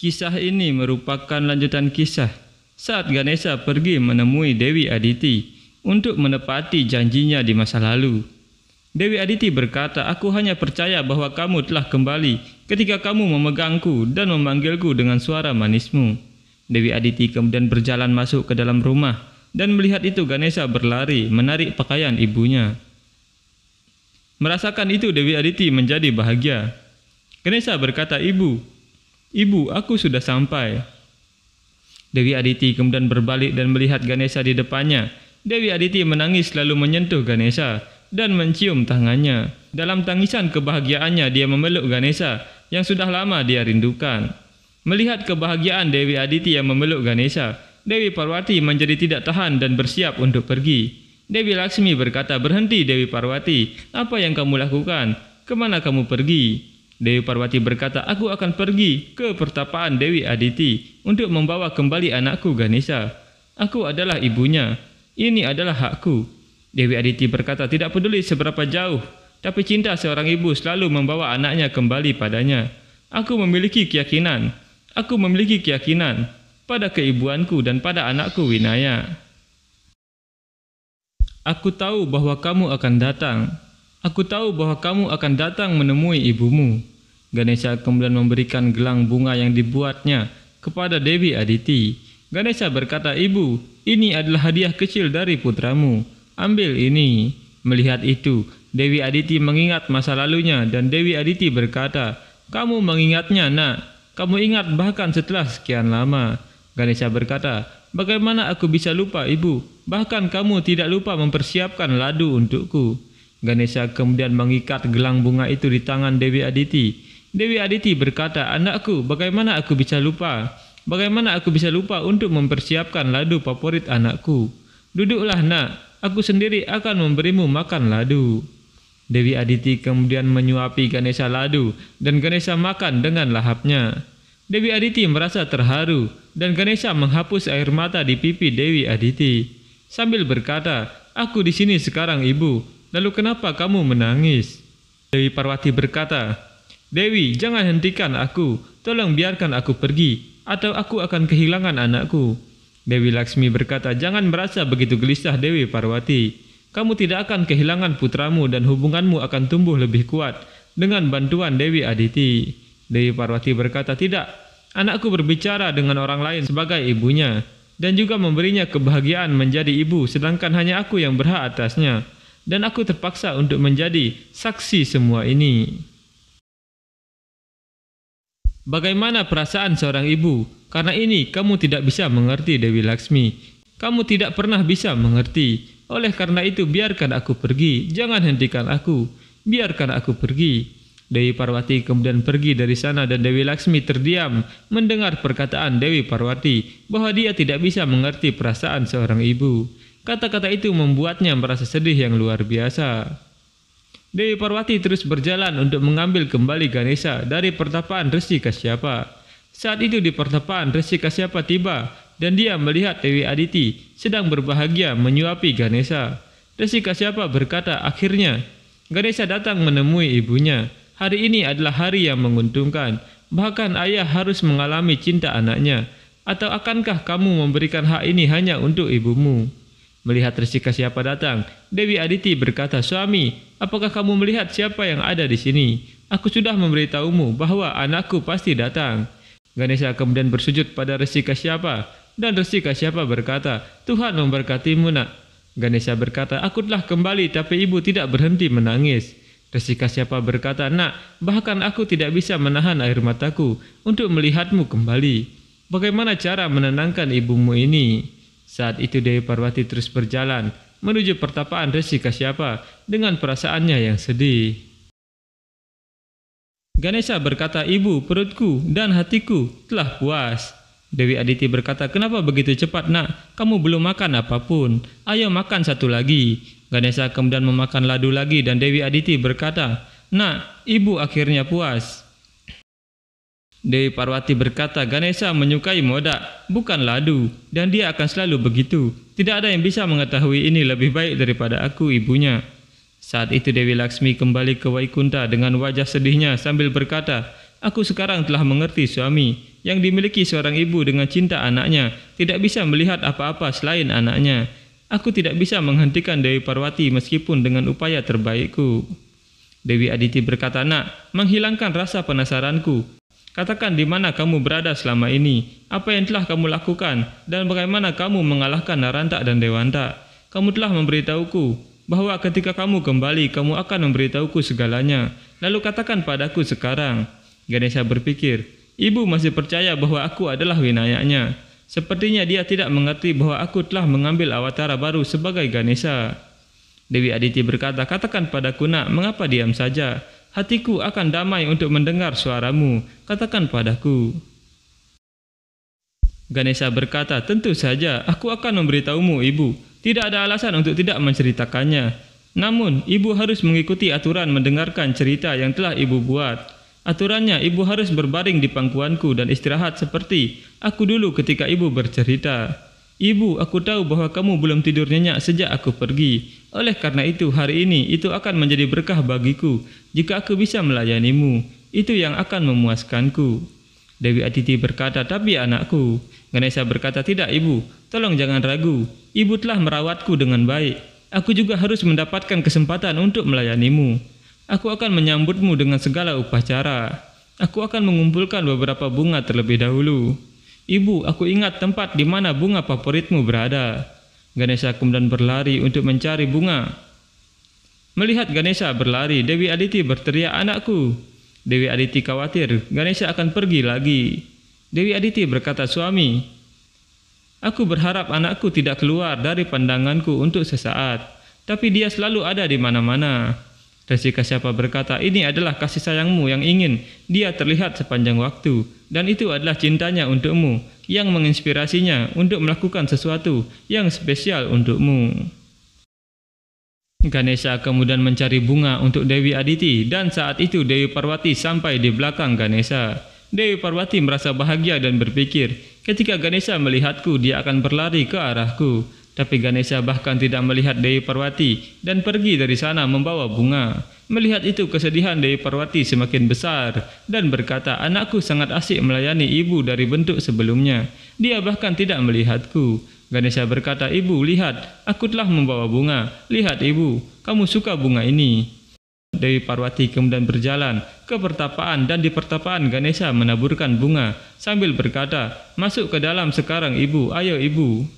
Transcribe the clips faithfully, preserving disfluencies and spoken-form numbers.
Kisah ini merupakan lanjutan kisah saat Ganesha pergi menemui Dewi Aditi untuk menepati janjinya di masa lalu. Dewi Aditi berkata, "Aku hanya percaya bahwa kamu telah kembali ketika kamu memegangku dan memanggilku dengan suara manismu." Dewi Aditi kemudian berjalan masuk ke dalam rumah dan melihat itu Ganesha berlari menarik pakaian ibunya. Merasakan itu Dewi Aditi menjadi bahagia. Ganesha berkata, "Ibu, Ibu, aku sudah sampai." Dewi Aditi kemudian berbalik dan melihat Ganesha di depannya. Dewi Aditi menangis lalu menyentuh Ganesha dan mencium tangannya. Dalam tangisan kebahagiaannya dia memeluk Ganesha yang sudah lama dia rindukan. Melihat kebahagiaan Dewi Aditi yang memeluk Ganesha, Dewi Parwati menjadi tidak tahan dan bersiap untuk pergi. Dewi Laksmi berkata, "Berhenti Dewi Parwati, apa yang kamu lakukan? Kemana kamu pergi?" Dewi Parwati berkata, "Aku akan pergi ke pertapaan Dewi Aditi untuk membawa kembali anakku Ganesha. Aku adalah ibunya. Ini adalah hakku." Dewi Aditi berkata, "Tidak peduli seberapa jauh, tapi cinta seorang ibu selalu membawa anaknya kembali padanya. Aku memiliki keyakinan. Aku memiliki keyakinan pada keibuanku dan pada anakku Winaya. Aku tahu bahwa kamu akan datang. Aku tahu bahwa kamu akan datang menemui ibumu." Ganesha kemudian memberikan gelang bunga yang dibuatnya kepada Dewi Aditi. Ganesha berkata, "Ibu, ini adalah hadiah kecil dari putramu. Ambil ini." Melihat itu, Dewi Aditi mengingat masa lalunya dan Dewi Aditi berkata, "Kamu mengingatnya, nak. Kamu ingat bahkan setelah sekian lama." Ganesha berkata, "Bagaimana aku bisa lupa, Ibu? Bahkan kamu tidak lupa mempersiapkan ladu untukku." Ganesha kemudian mengikat gelang bunga itu di tangan Dewi Aditi. Dewi Aditi berkata, "Anakku, bagaimana aku bisa lupa? Bagaimana aku bisa lupa untuk mempersiapkan ladu favorit anakku? Duduklah, nak. Aku sendiri akan memberimu makan ladu." Dewi Aditi kemudian menyuapi Ganesha ladu dan Ganesha makan dengan lahapnya. Dewi Aditi merasa terharu dan Ganesha menghapus air mata di pipi Dewi Aditi sambil berkata, "Aku di sini sekarang, Ibu. Lalu kenapa kamu menangis?" Dewi Parwati berkata, "Dewi, jangan hentikan aku. Tolong biarkan aku pergi, atau aku akan kehilangan anakku." Dewi Laksmi berkata, "Jangan merasa begitu gelisah, Dewi Parwati. Kamu tidak akan kehilangan putramu dan hubunganmu akan tumbuh lebih kuat dengan bantuan Dewi Aditi." Dewi Parwati berkata, "Tidak, anakku berbicara dengan orang lain sebagai ibunya, dan juga memberinya kebahagiaan menjadi ibu, sedangkan hanya aku yang berhak atasnya. Dan aku terpaksa untuk menjadi saksi semua ini." Bagaimana perasaan seorang ibu? Karena ini kamu tidak bisa mengerti, Dewi Laksmi. Kamu tidak pernah bisa mengerti. Oleh karena itu biarkan aku pergi. Jangan hentikan aku. Biarkan aku pergi. Dewi Parwati kemudian pergi dari sana dan Dewi Laksmi terdiam mendengar perkataan Dewi Parwati bahwa dia tidak bisa mengerti perasaan seorang ibu. Kata-kata itu membuatnya merasa sedih yang luar biasa. Dewi Parwati terus berjalan untuk mengambil kembali Ganesha dari pertapaan Resi Kasyapa. Saat itu di pertapaan Resi Kasyapa tiba dan dia melihat Dewi Aditi sedang berbahagia menyuapi Ganesha. Resi Kasyapa berkata, "Akhirnya Ganesha datang menemui ibunya. Hari ini adalah hari yang menguntungkan. Bahkan ayah harus mengalami cinta anaknya. Atau akankah kamu memberikan hak ini hanya untuk ibumu?" Melihat Resi Kasyapa datang, Dewi Aditi berkata, "Suami, apakah kamu melihat siapa yang ada di sini? Aku sudah memberitahumu bahwa anakku pasti datang." Ganesha kemudian bersujud pada Resi Kasyapa dan Resi Kasyapa berkata, "Tuhan memberkatimu, nak." Ganesha berkata, "Aku telah kembali tapi ibu tidak berhenti menangis." Resi Kasyapa berkata, "Nak, bahkan aku tidak bisa menahan air mataku untuk melihatmu kembali. Bagaimana cara menenangkan ibumu ini?" Saat itu Dewi Parwati terus berjalan menuju pertapaan Resi Kasyapa dengan perasaannya yang sedih. Ganesha berkata, "Ibu, perutku dan hatiku telah puas." Dewi Aditi berkata, "Kenapa begitu cepat, nak? Kamu belum makan apapun. Ayo makan satu lagi." Ganesha kemudian memakan ladu lagi dan Dewi Aditi berkata, "Nak, ibu akhirnya puas." Dewi Parwati berkata, "Ganesha menyukai modak, bukan ladu, dan dia akan selalu begitu. Tidak ada yang bisa mengetahui ini lebih baik daripada aku, ibunya." Saat itu Dewi Laksmi kembali ke Waikunda dengan wajah sedihnya sambil berkata, "Aku sekarang telah mengerti, suami. yang dimiliki seorang ibu dengan cinta anaknya tidak bisa melihat apa-apa selain anaknya. Aku tidak bisa menghentikan Dewi Parwati meskipun dengan upaya terbaikku. Dewi Aditi berkata, "Nak, menghilangkan rasa penasaranku. Katakan di mana kamu berada selama ini, apa yang telah kamu lakukan, dan bagaimana kamu mengalahkan Narantak dan Dewantak. Kamu telah memberitahuku bahwa ketika kamu kembali, kamu akan memberitahuku segalanya. Lalu katakan padaku sekarang." Ganesha berpikir, "Ibu masih percaya bahwa aku adalah winayanya. Sepertinya dia tidak mengerti bahwa aku telah mengambil awatara baru sebagai Ganesha." Dewi Aditi berkata, "Katakan padaku, Nak, mengapa diam saja? Hatiku akan damai untuk mendengar suaramu. Katakan padaku." Ganesha berkata, "Tentu saja, aku akan memberitahumu, Ibu. Tidak ada alasan untuk tidak menceritakannya. Namun, Ibu harus mengikuti aturan mendengarkan cerita yang telah Ibu buat. Aturannya, Ibu harus berbaring di pangkuanku dan istirahat seperti aku dulu ketika Ibu bercerita. Ibu, aku tahu bahwa kamu belum tidur nyenyak sejak aku pergi. Oleh karena itu, hari ini itu akan menjadi berkah bagiku jika aku bisa melayanimu. Itu yang akan memuaskanku." Dewi Aditi berkata, "Tapi anakku." Ganesha berkata, "Tidak, Ibu. Tolong jangan ragu. Ibu telah merawatku dengan baik. Aku juga harus mendapatkan kesempatan untuk melayanimu. Aku akan menyambutmu dengan segala upacara. Aku akan mengumpulkan beberapa bunga terlebih dahulu. Ibu, aku ingat tempat di mana bunga favoritmu berada." Ganesha kemudian berlari untuk mencari bunga. Melihat Ganesha berlari, Dewi Aditi berteriak, "Anakku!" Dewi Aditi khawatir Ganesha akan pergi lagi. Dewi Aditi berkata, "Suami, aku berharap anakku tidak keluar dari pandanganku untuk sesaat, tapi dia selalu ada di mana-mana." Resi Kasyapa berkata, "Ini adalah kasih sayangmu yang ingin dia terlihat sepanjang waktu, dan itu adalah cintanya untukmu yang menginspirasinya untuk melakukan sesuatu yang spesial untukmu." Ganesha kemudian mencari bunga untuk Dewi Aditi, dan saat itu Dewi Parwati sampai di belakang Ganesha. Dewi Parwati merasa bahagia dan berpikir, "Ketika Ganesha melihatku, dia akan berlari ke arahku." Tapi Ganesha bahkan tidak melihat Dewi Parwati dan pergi dari sana membawa bunga. Melihat itu, kesedihan Dewi Parwati semakin besar dan berkata, "Anakku sangat asyik melayani ibu dari bentuk sebelumnya. Dia bahkan tidak melihatku." Ganesha berkata, "Ibu, lihat, aku telah membawa bunga. Lihat, Ibu, kamu suka bunga ini." Dewi Parwati kemudian berjalan ke pertapaan, dan di pertapaan Ganesha menaburkan bunga sambil berkata, "Masuk ke dalam sekarang, Ibu. Ayo, Ibu."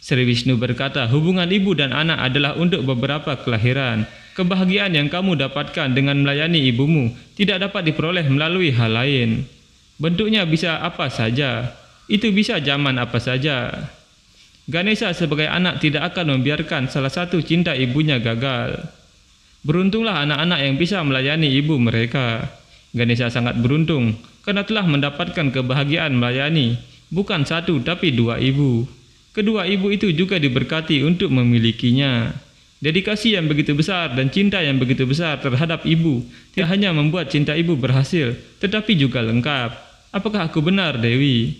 Sri Wisnu berkata, "Hubungan ibu dan anak adalah untuk beberapa kelahiran. Kebahagiaan yang kamu dapatkan dengan melayani ibumu tidak dapat diperoleh melalui hal lain. Bentuknya bisa apa saja. Itu bisa zaman apa saja." Ganesha sebagai anak tidak akan membiarkan salah satu cinta ibunya gagal. Beruntunglah anak-anak yang bisa melayani ibu mereka. Ganesha sangat beruntung karena telah mendapatkan kebahagiaan melayani bukan satu tapi dua ibu. Kedua ibu itu juga diberkati untuk memilikinya. Dedikasi yang begitu besar dan cinta yang begitu besar terhadap ibu tidak hanya membuat cinta ibu berhasil, tetapi juga lengkap. "Apakah aku benar, Dewi?"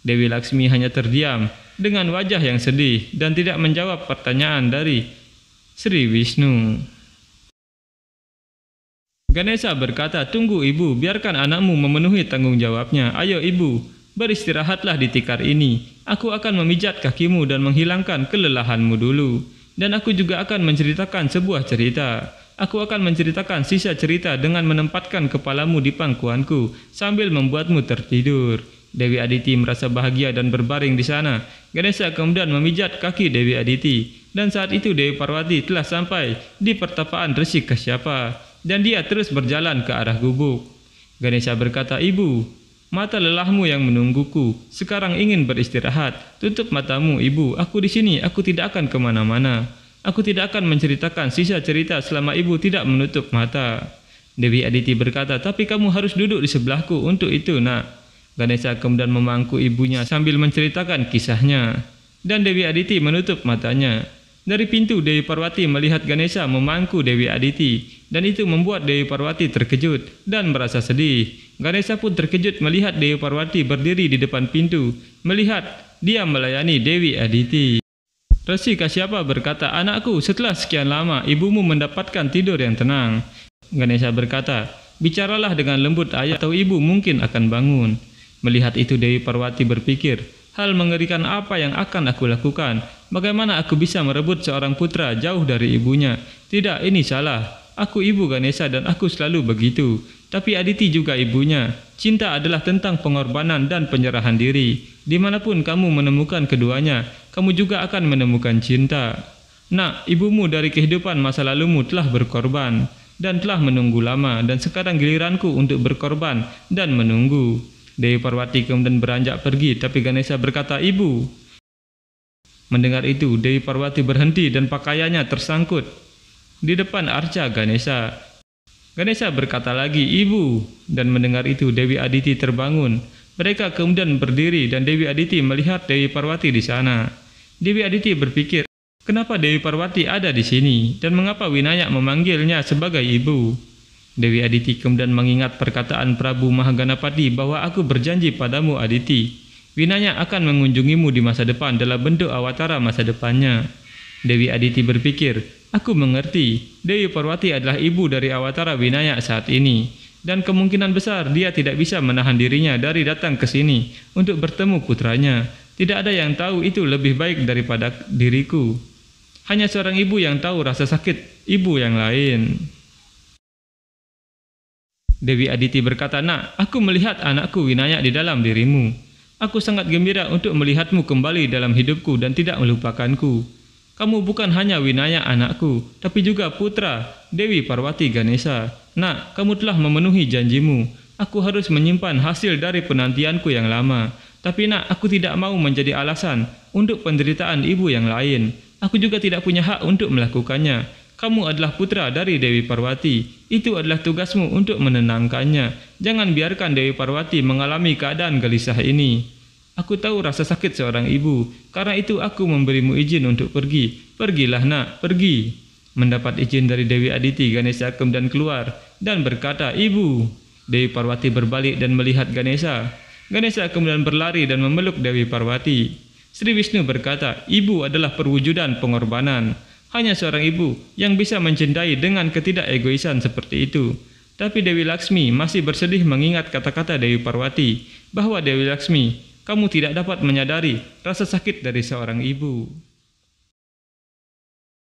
Dewi Laksmi hanya terdiam dengan wajah yang sedih dan tidak menjawab pertanyaan dari Sri Wisnu. Ganesha berkata, "Tunggu, Ibu, biarkan anakmu memenuhi tanggung jawabnya. Ayo, Ibu, beristirahatlah di tikar ini. Aku akan memijat kakimu dan menghilangkan kelelahanmu dulu. Dan aku juga akan menceritakan sebuah cerita. Aku akan menceritakan sisa cerita dengan menempatkan kepalamu di pangkuanku sambil membuatmu tertidur." Dewi Aditi merasa bahagia dan berbaring di sana. Ganesha kemudian memijat kaki Dewi Aditi. Dan saat itu Dewi Parwati telah sampai di pertapaan Resi Kasyapa. Dan dia terus berjalan ke arah gubuk. Ganesha berkata, "Ibu, mata lelahmu yang menungguku sekarang ingin beristirahat. Tutup matamu, Ibu. Aku di sini. Aku tidak akan kemana-mana. Aku tidak akan menceritakan sisa cerita selama Ibu tidak menutup mata." Dewi Aditi berkata, "Tapi kamu harus duduk di sebelahku untuk itu, Nak." Ganesha kemudian memangku ibunya sambil menceritakan kisahnya. Dan Dewi Aditi menutup matanya. Dari pintu, Dewi Parwati melihat Ganesha memangku Dewi Aditi, dan itu membuat Dewi Parwati terkejut dan merasa sedih. Ganesha pun terkejut melihat Dewi Parwati berdiri di depan pintu, melihat dia melayani Dewi Aditi. Resi Kasyapa berkata, "Anakku, setelah sekian lama, ibumu mendapatkan tidur yang tenang." Ganesha berkata, "Bicaralah dengan lembut, ayah atau ibu mungkin akan bangun." Melihat itu Dewi Parwati berpikir, hal mengerikan apa yang akan aku lakukan? Bagaimana aku bisa merebut seorang putra jauh dari ibunya? Tidak, ini salah. Aku ibu Ganesha dan aku selalu begitu. Tapi Aditi juga ibunya. Cinta adalah tentang pengorbanan dan penyerahan diri. Dimanapun kamu menemukan keduanya, kamu juga akan menemukan cinta. Nak, ibumu dari kehidupan masa lalumu telah berkorban dan telah menunggu lama, dan sekarang giliranku untuk berkorban dan menunggu. Dewi Parwati kemudian beranjak pergi, tapi Ganesha berkata, "Ibu." Mendengar itu, Dewi Parwati berhenti dan pakaiannya tersangkut di depan arca Ganesha. Ganesha berkata lagi, "Ibu." Dan mendengar itu Dewi Aditi terbangun. Mereka kemudian berdiri dan Dewi Aditi melihat Dewi Parwati di sana. Dewi Aditi berpikir, kenapa Dewi Parwati ada di sini dan mengapa Winayak memanggilnya sebagai ibu? Dewi Aditi kemudian mengingat perkataan Prabu Mahaganapadi bahwa aku berjanji padamu Aditi, Winayak akan mengunjungimu di masa depan dalam bentuk awatara masa depannya. Dewi Aditi berpikir, aku mengerti, Dewi Parwati adalah ibu dari awatara Winayak saat ini, dan kemungkinan besar dia tidak bisa menahan dirinya dari datang ke sini untuk bertemu putranya. Tidak ada yang tahu itu lebih baik daripada diriku. Hanya seorang ibu yang tahu rasa sakit ibu yang lain. Dewi Aditi berkata, "Nak, aku melihat anakku Winayak di dalam dirimu. Aku sangat gembira untuk melihatmu kembali dalam hidupku dan tidak melupakanku. Kamu bukan hanya Winayak anakku, tapi juga putra Dewi Parwati Ganesha. Nak, kamu telah memenuhi janjimu. Aku harus menyimpan hasil dari penantianku yang lama. Tapi nak, aku tidak mau menjadi alasan untuk penderitaan ibu yang lain. Aku juga tidak punya hak untuk melakukannya. Kamu adalah putra dari Dewi Parwati. Itu adalah tugasmu untuk menenangkannya. Jangan biarkan Dewi Parwati mengalami keadaan gelisah ini. Aku tahu rasa sakit seorang ibu, karena itu aku memberimu izin untuk pergi. Pergilah nak, pergi." Mendapat izin dari Dewi Aditi, Ganesha kemudian keluar dan berkata, "Ibu." Dewi Parwati berbalik dan melihat Ganesha. Ganesha kemudian berlari dan memeluk Dewi Parwati. Sri Wisnu berkata, "Ibu adalah perwujudan pengorbanan. Hanya seorang ibu yang bisa mencintai dengan ketidakegoisan seperti itu." Tapi Dewi Laksmi masih bersedih mengingat kata-kata Dewi Parwati bahwa Dewi Laksmi, kamu tidak dapat menyadari rasa sakit dari seorang ibu.